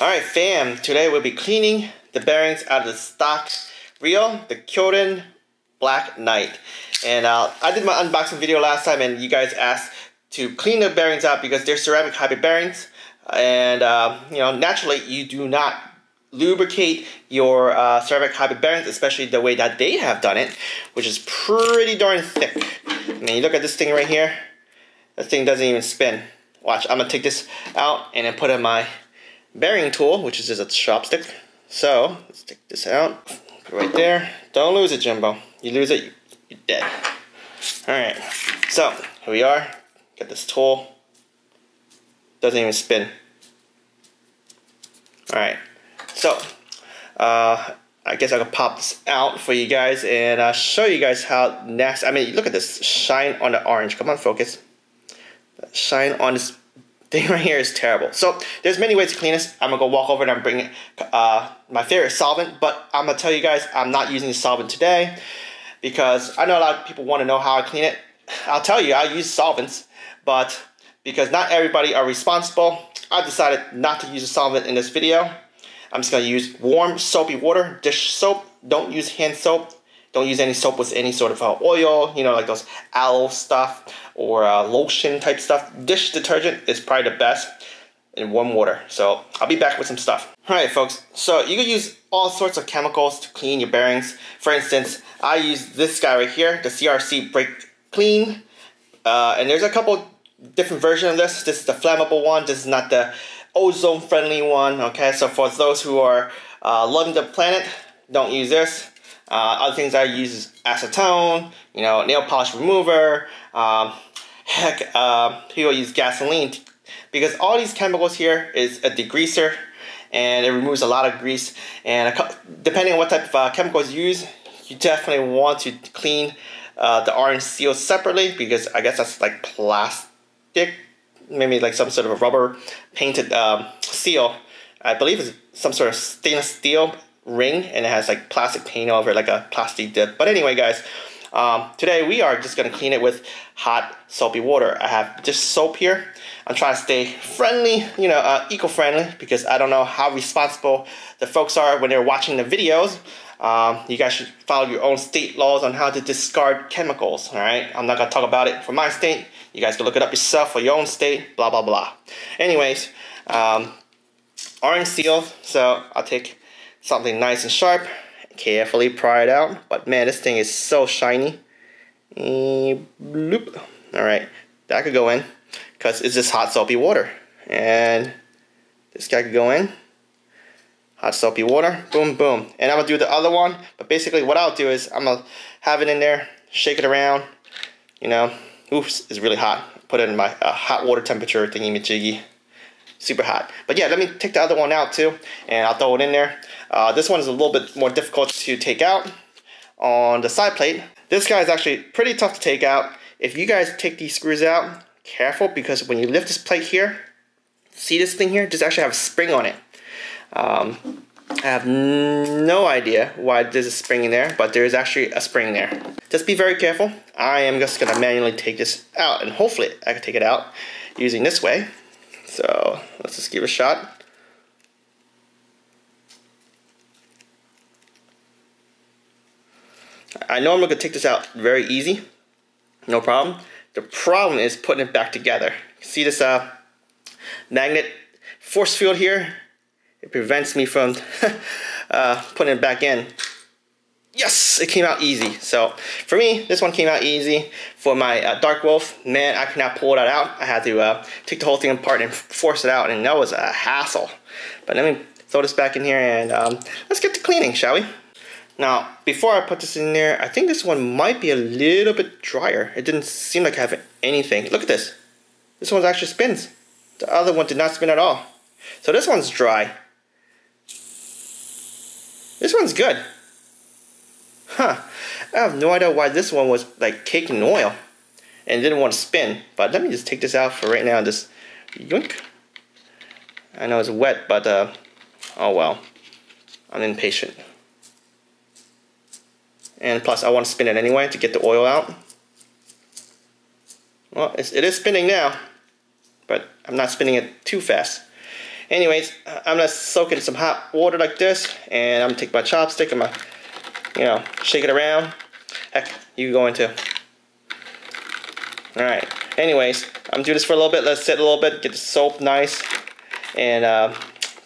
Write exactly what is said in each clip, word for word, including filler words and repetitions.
Alright fam, today we'll be cleaning the bearings out of the stock reel, the Kyorim Black Knight. And uh, I did my unboxing video last time and you guys asked to clean the bearings out because they're ceramic hybrid bearings. And uh, you know, naturally you do not lubricate your uh, ceramic hybrid bearings, especially the way that they have done it, which is pretty darn thick. I mean, you look at this thing right here, this thing doesn't even spin. Watch, I'm gonna take this out and then put in my bearing tool, which is just a chopstick. So let's take this out, put it right there. Don't lose it, Jimbo. You lose it, you're dead. All right, so here we are. Got this tool. Doesn't even spin. All right, so uh, I guess I can pop this out for you guys and uh, show you guys how nasty. I mean, look at this shine on the orange. Come on, focus. That shine on this thing right here is terrible. So there's many ways to clean this. I'm gonna go walk over and I'm bringing uh, my favorite solvent, but I'm gonna tell you guys I'm not using the solvent today because I know a lot of people want to know how I clean it. I'll tell you, I use solvents, but because not everybody are responsible, I decided not to use a solvent in this video. I'm just gonna use warm soapy water, dish soap. Don't use hand soap. Don't use any soap with any sort of uh, oil, you know, like those aloe stuff or uh, lotion type stuff. Dish detergent is probably the best in warm water. So I'll be back with some stuff. All right, folks. So you can use all sorts of chemicals to clean your bearings. For instance, I use this guy right here, the C R C Brake Clean. Uh, and there's a couple different versions of this. This is the flammable one. This is not the ozone-friendly one. Okay, so for those who are uh, loving the planet, don't use this. Uh, other things I use is acetone, you know, nail polish remover. Um, heck, uh, people use gasoline because all these chemicals here is a degreaser, and it removes a lot of grease. And a, depending on what type of uh, chemicals you use, you definitely want to clean uh, the orange seal separately because I guess that's like plastic, maybe like some sort of a rubber painted um, seal. I believe it's some sort of stainless steel ring and it has like plastic paint over it, like a plastic dip. But anyway guys, um, today we are just gonna clean it with hot soapy water. I have just soap here. I'm trying to stay friendly, you know, uh, eco-friendly, because I don't know how responsible the folks are when they're watching the videos. Um, you guys should follow your own state laws on how to discard chemicals. All right, I'm not gonna talk about it for my state. You guys can look it up yourself for your own state, blah blah blah. Anyways, um, orange seal, so I'll take something nice and sharp, carefully pry it out. But man, this thing is so shiny. E bloop. All right, that could go in because it's just hot soapy water. And this guy could go in. Hot soapy water, boom, boom. And I'm gonna do the other one, but basically what I'll do is I'm gonna have it in there, shake it around, you know. Oops, it's really hot. Put it in my uh, hot water temperature thingy-majiggy. Super hot. But yeah, let me take the other one out too, and I'll throw it in there. Uh, this one is a little bit more difficult to take out on the side plate. This guy is actually pretty tough to take out. If you guys take these screws out, careful, because when you lift this plate here, see this thing here? Just actually have a spring on it. Um, I have no idea why there's a spring in there, but there is actually a spring there. Just be very careful. I am just gonna manually take this out, and hopefully I can take it out using this way. So let's just give it a shot. I know I'm going to take this out very easy, no problem. The problem is putting it back together. See this uh, magnet force field here? It prevents me from uh, putting it back in. Yes, it came out easy. So for me, this one came out easy. For my uh, Dark Wolf, man, I could not pull that out. I had to uh, take the whole thing apart and force it out, and that was a hassle. But let me throw this back in here and um, let's get to cleaning, shall we? Now, before I put this in there, I think this one might be a little bit drier. It didn't seem like I have anything. Look at this. This one actually spins. The other one did not spin at all. So this one's dry. This one's good. Huh. I have no idea why this one was like cake and oil and didn't want to spin. But let me just take this out for right now and just yoink. I know it's wet, but uh, oh well. I'm impatient. And plus, I want to spin it anyway to get the oil out. Well, it's, it is spinning now, but I'm not spinning it too fast. Anyways, I'm gonna soak in some hot water like this, and I'm gonna take my chopstick, I'm gonna, you know, shake it around. Heck, you going to. Alright, anyways, I'm gonna do this for a little bit, let it sit a little bit, get the soap nice, and uh,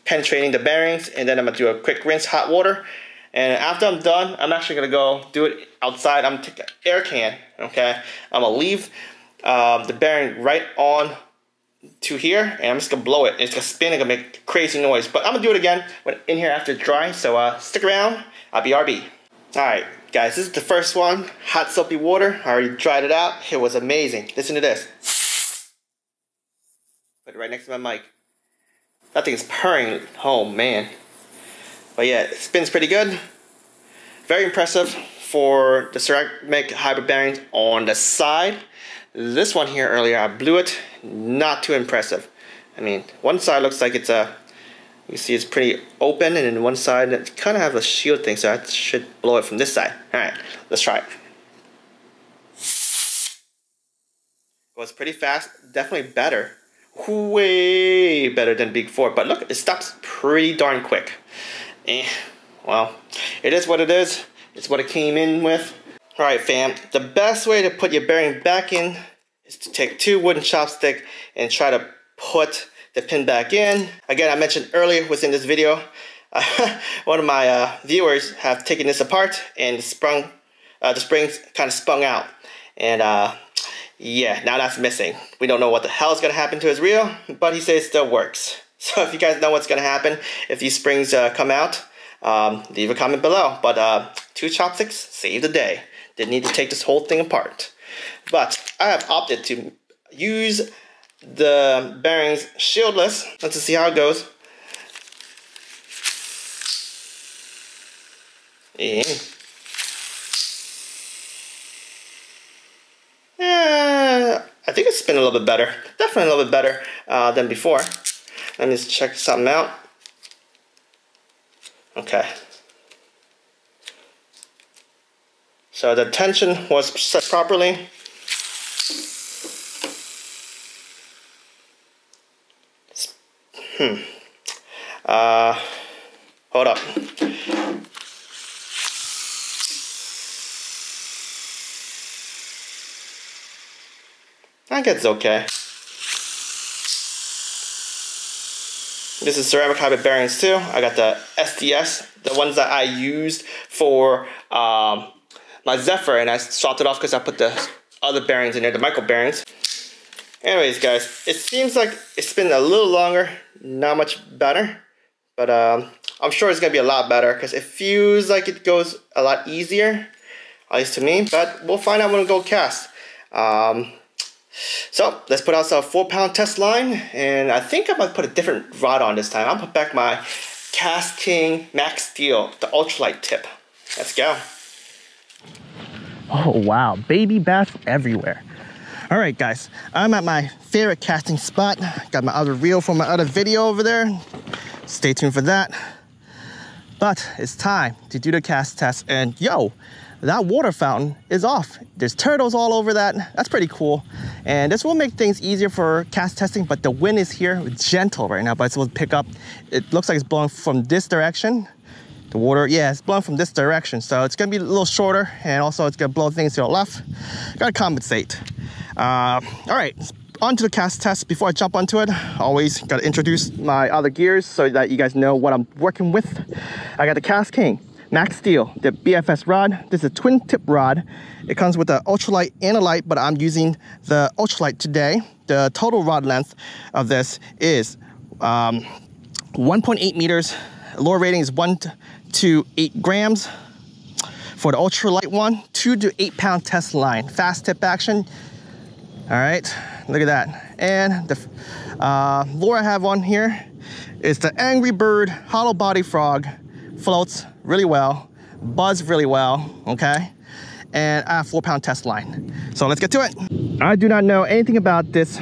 penetrating the bearings, and then I'm gonna do a quick rinse, hot water. And after I'm done, I'm actually gonna go do it outside. I'm gonna take an air can, okay? I'm gonna leave uh, the bearing right on to here, and I'm just gonna blow it. It's gonna spin, it's gonna make crazy noise. But I'm gonna do it again when in here after it's dry, so uh, stick around, I'll be R B. Alright, guys, this is the first one, hot soapy water. I already dried it out, it was amazing. Listen to this. Put it right next to my mic. That thing is purring, oh man. But yeah, it spins pretty good. Very impressive for the ceramic hybrid bearings on the side. This one here earlier, I blew it. Not too impressive. I mean, one side looks like it's a, you see it's pretty open, and then one side it kind of has a shield thing, so I should blow it from this side. Alright, let's try it. Goes pretty fast, definitely better. Way better than before, but look, it stops pretty darn quick. Eh, well, it is what it is. It's what it came in with. Alright fam, the best way to put your bearing back in is to take two wooden chopsticks and try to put the pin back in. Again, I mentioned earlier within this video, uh, one of my uh, viewers have taken this apart and sprung, uh, the springs kind of spung out. And uh, yeah, now that's missing. We don't know what the hell is going to happen to his reel, but he says it still works. So if you guys know what's going to happen if these springs uh, come out, um, leave a comment below. But uh, two chopsticks saved the day. Didn't need to take this whole thing apart. But I have opted to use the bearings shieldless. Let's see how it goes. Yeah. Yeah, I think it's spinning a little bit better. Definitely a little bit better uh, than before. Let me just check something out. Okay. So the tension was set properly. Hmm. Uh, hold up. I think it's okay. This is ceramic hybrid bearings too. I got the S D S, the ones that I used for um, my Zephyr, and I swapped it off because I put the other bearings in there, the micro bearings. Anyways guys, it seems like it's been a little longer, not much better, but um, I'm sure it's gonna be a lot better because it feels like it goes a lot easier, at least to me, but we'll find out when we go cast. Um, So let's put out a four pound test line, and I think I'm gonna put a different rod on this time. I'll put back my KastKing Max Steel, the ultralight tip. Let's go. Oh wow, baby bass everywhere. All right guys, I'm at my favorite casting spot. Got my other reel from my other video over there. Stay tuned for that. But it's time to do the cast test, and yo, that water fountain is off. There's turtles all over that. That's pretty cool. And this will make things easier for cast testing, but the wind is here, gentle right now, but it's supposed to pick up. It looks like it's blowing from this direction. The water, yeah, it's blowing from this direction. So it's gonna be a little shorter, and also it's gonna blow things to the left. Gotta compensate. Uh, all right, on to the cast test. Before I jump onto it, always gotta introduce my other gears so that you guys know what I'm working with. I got the KastKing Max Steel, the B F S rod. This is a twin tip rod. It comes with an ultralight and a light, but I'm using the ultralight today. The total rod length of this is um, one point eight meters. Lower rating is one to eight grams. For the ultralight one, two to eight pound test line. Fast tip action. All right, look at that. And the uh, lure I have on here is the Angry Bird hollow body frog. Floats really well, buzz really well, okay? And a four pound test line. So let's get to it. I do not know anything about this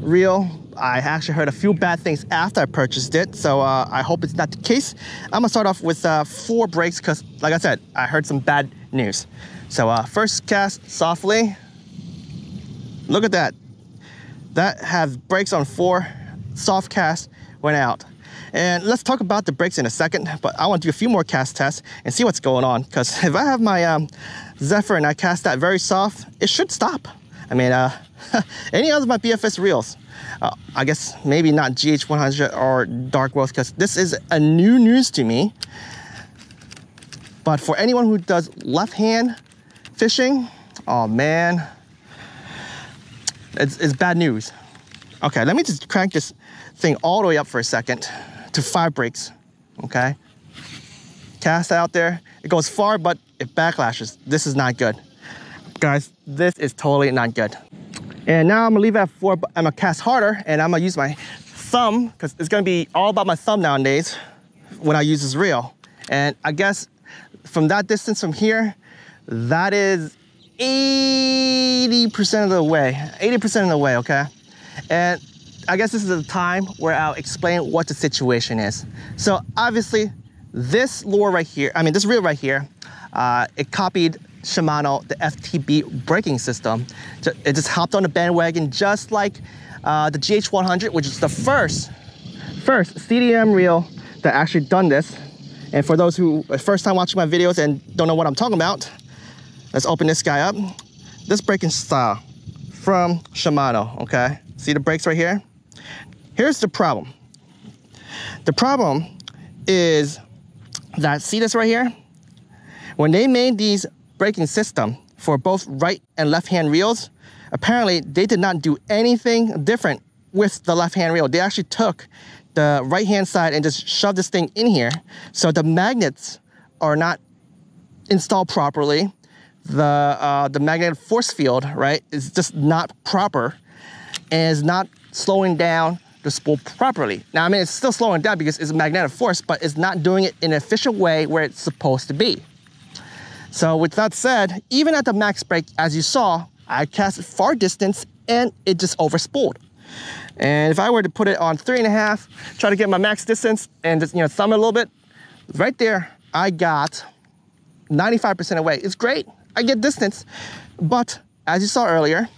reel. I actually heard a few bad things after I purchased it, so uh, I hope it's not the case. I'm gonna start off with uh, four breaks because, like I said, I heard some bad news. So uh, first cast softly. Look at that. That has brakes on four, soft cast went out. And let's talk about the brakes in a second, but I want to do a few more cast tests and see what's going on, because if I have my um, Zephyr and I cast that very soft, it should stop. I mean, uh, any other of my B F S reels. Uh, I guess maybe not G H one hundred or Dark Wolf, because this is a new news to me. But for anyone who does left-hand fishing, oh man, it's, it's bad news. Okay, let me just crank this thing all the way up for a second to five brakes, okay? Cast out there, it goes far, but it backlashes. This is not good. Guys, this is totally not good. And now I'm gonna leave it at four, but I'm gonna cast harder, and I'm gonna use my thumb, because it's gonna be all about my thumb nowadays when I use this reel. And I guess from that distance from here, that is eighty percent of the way, eighty percent of the way, okay? And I guess this is the time where I'll explain what the situation is. So obviously this lure right here, I mean this reel right here, uh, it copied Shimano, the F T B braking system. It just hopped on the bandwagon just like uh, the G H one hundred, which is the first, first C D M reel that actually done this. And for those who are first time watching my videos and don't know what I'm talking about, let's open this guy up. This braking style from Shimano, okay? See the brakes right here? Here's the problem. The problem is that, see this right here? When they made these braking system for both right and left-hand reels, apparently they did not do anything different with the left-hand reel. They actually took the right-hand side and just shove this thing in here. So the magnets are not installed properly. The, uh, the magnetic force field, right, is just not proper and is not slowing down the spool properly. Now, I mean, it's still slowing down because it's a magnetic force, but it's not doing it in an efficient way where it's supposed to be. So with that said, even at the max brake, as you saw, I cast it far distance and it just overspooled. And if I were to put it on three and a half, try to get my max distance and just, you know, thumb it a little bit, right there, I got ninety-five percent away. It's great, I get distance. But as you saw earlier,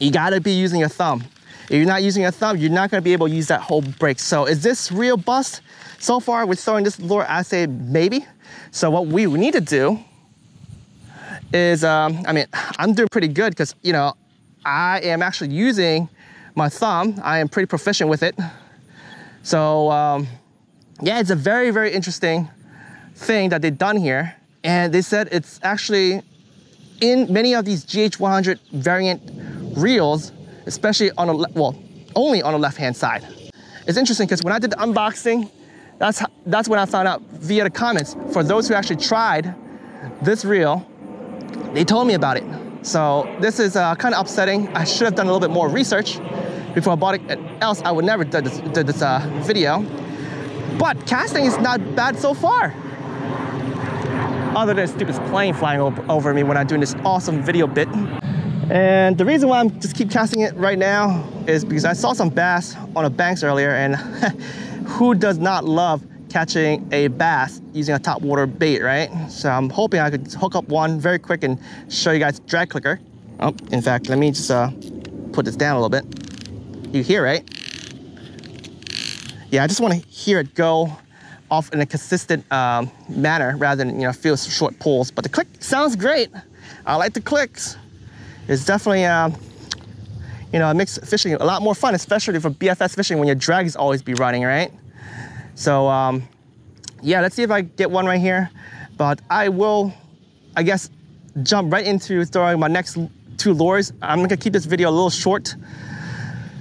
you gotta be using your thumb. If you're not using your thumb, you're not gonna be able to use that whole brake. So is this real bust? So far with throwing this lure, I say maybe. So what we need to do is, um, I mean, I'm doing pretty good because, you know, I am actually using my thumb. I am pretty proficient with it. So um, yeah, it's a very, very interesting thing that they've done here. And they said it's actually in many of these G H one hundred variant reels, especially on a, well, only on the left-hand side. It's interesting because when I did the unboxing, that's, how, that's when I found out via the comments. For those who actually tried this reel, they told me about it. So this is uh, kind of upsetting. I should have done a little bit more research before I bought it, else I would never do this, do this uh, video. But casting is not bad so far. Other than a stupid plane flying over me when I'm doing this awesome video bit. And the reason why I'm just keep casting it right now is because I saw some bass on the banks earlier, and who does not love catching a bass using a topwater bait, right? So I'm hoping I could hook up one very quick and show you guys drag clicker. Oh, in fact, let me just uh, put this down a little bit. You hear, right? Yeah, I just want to hear it go off in a consistent um, manner rather than, you know, feel short pulls. But the click sounds great. I like the clicks. It's definitely, um, you know, it makes fishing a lot more fun, especially for B F S fishing when your drags always be running, right? So, um, yeah, let's see if I get one right here. But I will, I guess, jump right into throwing my next two lures. I'm gonna keep this video a little short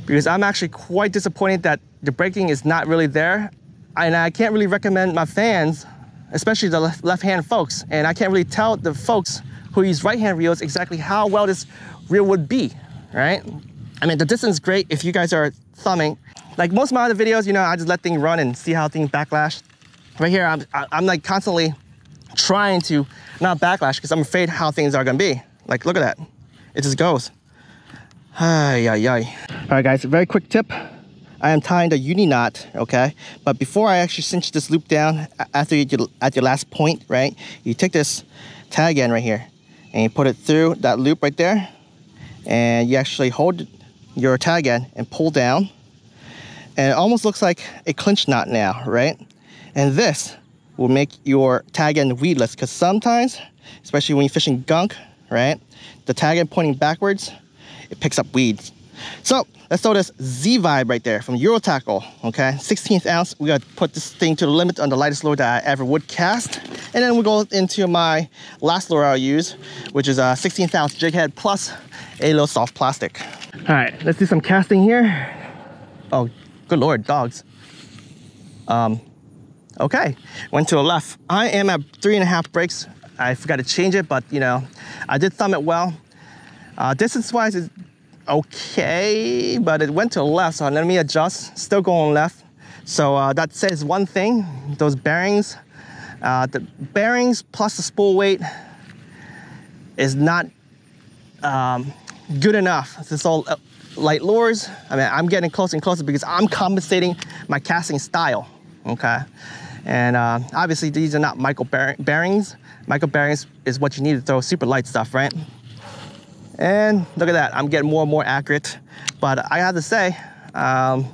because I'm actually quite disappointed that the braking is not really there. And I can't really recommend my fans, especially the left-hand folks, and I can't really tell the folks who use right-hand reels exactly how well this reel would be, right? I mean, the distance is great if you guys are thumbing. Like most of my other videos, you know, I just let things run and see how things backlash. Right here, I'm, I'm like constantly trying to not backlash because I'm afraid how things are gonna be. Like, look at that. It just goes. Ay, ay, ay. All right, guys, very quick tip. I am tying the uni knot, okay? But before I actually cinch this loop down, after you do, at your last point, right? You take this tag end right here and you put it through that loop right there, and you actually hold your tag end and pull down, and it almost looks like a clinch knot now, right? And this will make your tag end weedless, because sometimes, especially when you're fishing gunk, right, the tag end pointing backwards, it picks up weeds. So let's throw this Z-Vibe right there from Euro Tackle, okay? sixteenth ounce, we gotta put this thing to the limit on the lightest lure that I ever would cast. And then we'll go into my last lure I'll use, which is a sixteenth ounce jig head plus a little soft plastic. All right, let's do some casting here. Oh, good Lord, dogs. Um, okay, went to the left. I am at three and a half breaks. I forgot to change it, but you know, I did thumb it well. Uh, distance-wise, it's okay, but it went to the left, so let me adjust. Still going left. So uh, that says one thing, those bearings, uh, the bearings plus the spool weight is not um, good enough. This all uh, light lures. I mean, I'm getting closer and closer because I'm compensating my casting style, okay? And uh, obviously these are not micro bear bearings. Micro bearings is what you need to throw super light stuff, right? And look at that, I'm getting more and more accurate. But I have to say, um,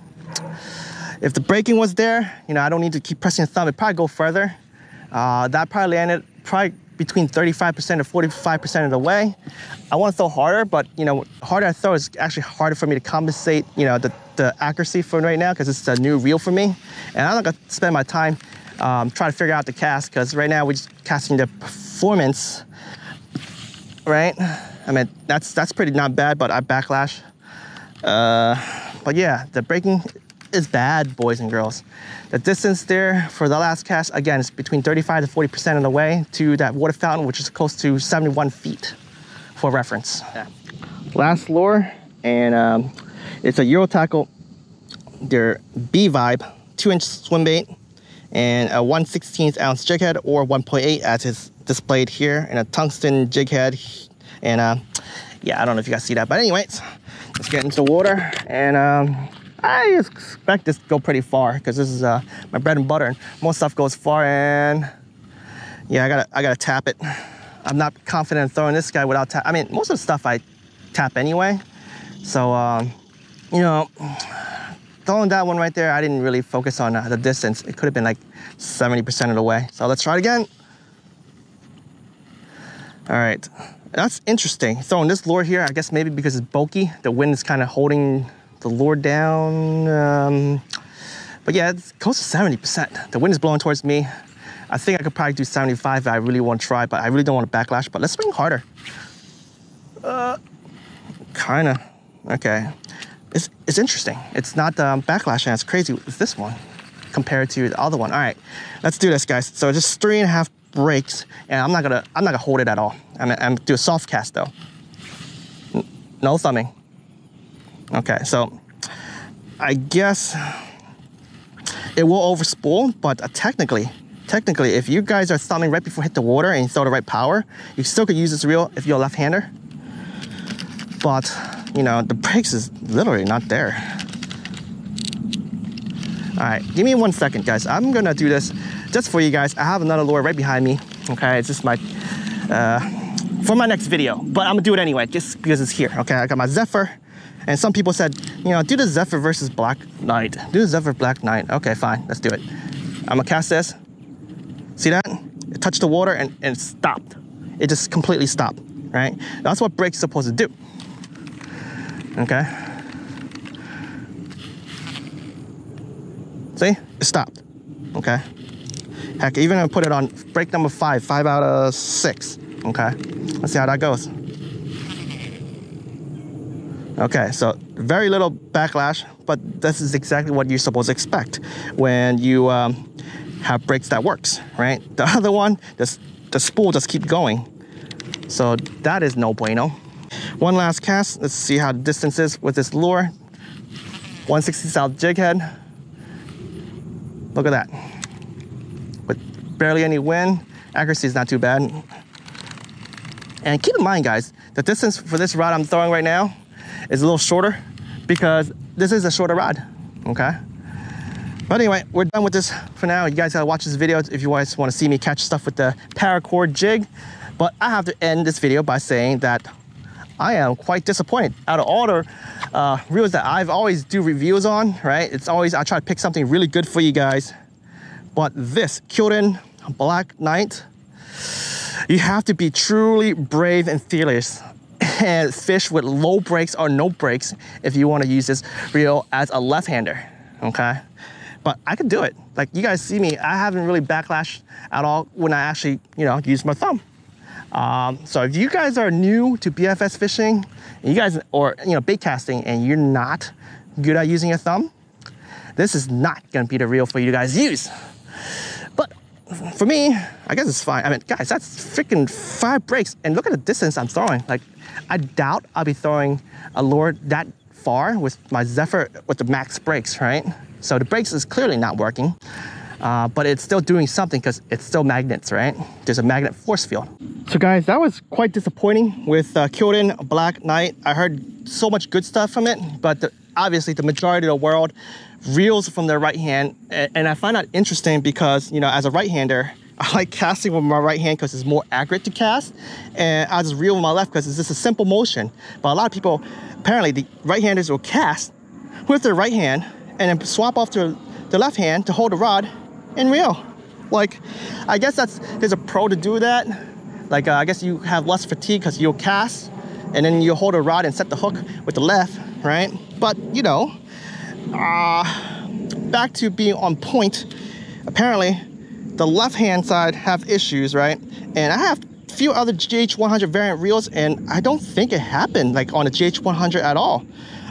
if the braking was there, you know, I don't need to keep pressing the thumb, it'd probably go further. Uh, that probably landed probably between thirty-five percent or forty-five percent of the way. I want to throw harder, but you know, harder I throw is actually harder for me to compensate, you know, the, the accuracy for right now, because it's a new reel for me. And I'm not gonna spend my time um, trying to figure out the cast, because right now we're just casting the performance, right? I mean, that's that's pretty not bad, but I backlash. Uh, but yeah, the braking is bad, boys and girls. The distance there for the last cast, again, it's between thirty-five to forty percent of the way to that water fountain, which is close to seventy-one feet for reference. Yeah. Last lure, and um, it's a Euro Tackle, their B-Vibe, two inch swim bait, and a one sixteenth ounce jig head, or one point eight as is displayed here, and a tungsten jig head. And uh, yeah, I don't know if you guys see that, but anyways, let's get into the water. And um, I expect this to go pretty far, because this is uh, my bread and butter, and most stuff goes far. And yeah, I gotta, I gotta tap it. I'm not confident in throwing this guy without tap. I mean, most of the stuff I tap anyway. So um, you know, throwing that one right there, I didn't really focus on uh, the distance. It could have been like seventy percent of the way. So let's try it again. All right. That's interesting, throwing this lure here, I guess maybe because it's bulky, the wind is kind of holding the lure down. Um, but yeah, it's close to seventy percent. The wind is blowing towards me. I think I could probably do seventy-five if I really want to try, but I really don't want to backlash, but let's swing harder. Uh, kind of, okay. It's, it's interesting. It's not um, backlashing as crazy as this one compared to the other one. All right, let's do this, guys. So just three and a half breaks, and I'm not gonna I'm not gonna hold it at all. I'm gonna, I'm gonna do a soft cast though. No thumbing. Okay, so I guess it will overspool, but uh, technically, technically, if you guys are thumbing right before you hit the water and you throw the right power, you still could use this reel if you're a left-hander. But you know, the brakes is literally not there. All right, give me one second, guys. I'm gonna do this just for you guys. I have another lure right behind me. Okay, it's just my, uh, for my next video, but I'm gonna do it anyway, just because it's here. Okay, I got my Zephyr, and some people said, you know, do the Zephyr versus Black Knight. Do the Zephyr Black Knight. Okay, fine, let's do it. I'm gonna cast this. See that? It touched the water and, and it stopped. It just completely stopped, right? That's what brake's supposed to do, okay? See, it stopped, okay? Heck, even gonna put it on break number five, five out of six, okay? Let's see how that goes. Okay, so very little backlash, but this is exactly what you're supposed to expect when you um, have brakes that works, right? The other one, this, the spool just keep going. So that is no bueno. One last cast, let's see how the distance is with this lure. one sixteenth ounce jig head. Look at that. With barely any wind, accuracy is not too bad. And keep in mind, guys, the distance for this rod I'm throwing right now is a little shorter because this is a shorter rod, okay? But anyway, we're done with this for now. You guys gotta watch this video if you guys wanna see me catch stuff with the paracord jig. But I have to end this video by saying that I am quite disappointed. Out of all the uh, reels that I've always do reviews on, right? It's always, I try to pick something really good for you guys. But this Kyorim Black Knight, you have to be truly brave and fearless and fish with low breaks or no breaks if you want to use this reel as a left-hander, okay? But I could do it. Like, you guys see me, I haven't really backlashed at all when I actually, you know, use my thumb. Um, so if you guys are new to B F S fishing, and you guys, or, you know, bait casting, and you're not good at using your thumb, this is not gonna be the reel for you guys to use. But for me, I guess it's fine. I mean, guys, that's freaking five breaks, and look at the distance I'm throwing. Like, I doubt I'll be throwing a lure that far with my Zephyr with the max brakes, right? So the brakes is clearly not working, uh, but it's still doing something because it's still magnets, right? There's a magnet force field. So guys, that was quite disappointing with uh, Kyorim Black Knight. I heard so much good stuff from it, but the, obviously the majority of the world reels from their right hand. And, and I find that interesting because, you know, as a right-hander, I like casting with my right hand because it's more accurate to cast. And I just reel with my left because it's just a simple motion. But a lot of people, apparently the right-handers will cast with their right hand and then swap off to the left hand to hold the rod and reel. Like, I guess that's, there's a pro to do that. Like, uh, I guess you have less fatigue because you'll cast and then you'll hold a rod and set the hook with the left, right? But, you know, uh, back to being on point, apparently the left-hand side have issues, right? And I have a few other G H one hundred variant reels and I don't think it happened, like, on a G H one hundred at all.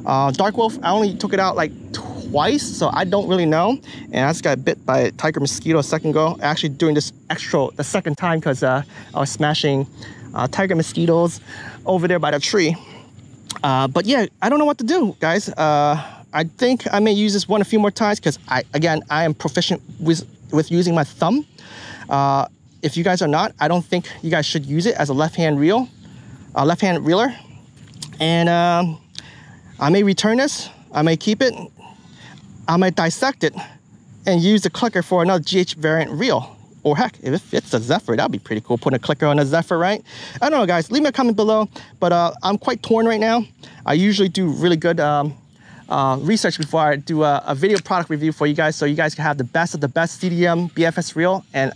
Uh, Dark Wolf, I only took it out, like, twice, so I don't really know. And I just got bit by a tiger mosquito a second ago. Actually doing this extra the second time because uh, I was smashing uh, tiger mosquitoes over there by the tree. Uh, but yeah, I don't know what to do, guys. Uh, I think I may use this one a few more times because I, again, I am proficient with, with using my thumb. Uh, if you guys are not, I don't think you guys should use it as a left-hand reel, a left-hand reeler. And um, I may return this, I may keep it, I might dissect it and use the clicker for another G H variant reel. Or heck, if it fits a Zephyr, that'd be pretty cool. Putting a clicker on a Zephyr, right? I don't know, guys. Leave me a comment below. But uh, I'm quite torn right now. I usually do really good um, uh, research before I do a, a video product review for you guys so you guys can have the best of the best C D M B F S reel. And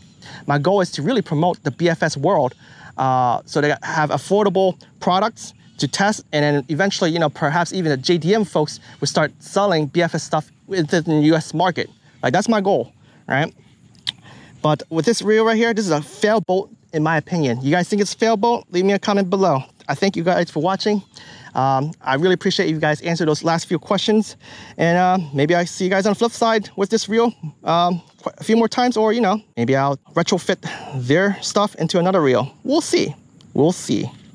my goal is to really promote the B F S world uh, so they have affordable products to test, and then eventually, you know, perhaps even the J D M folks will start selling B F S stuff within the U S market. Like, that's my goal, right? But with this reel right here, this is a fail boat in my opinion. You guys think it's fail boat? Leave me a comment below. I thank you guys for watching. Um, I really appreciate you guys answer those last few questions. And uh, maybe I see you guys on the flip side with this reel um, a few more times, or, you know, maybe I'll retrofit their stuff into another reel. We'll see, we'll see.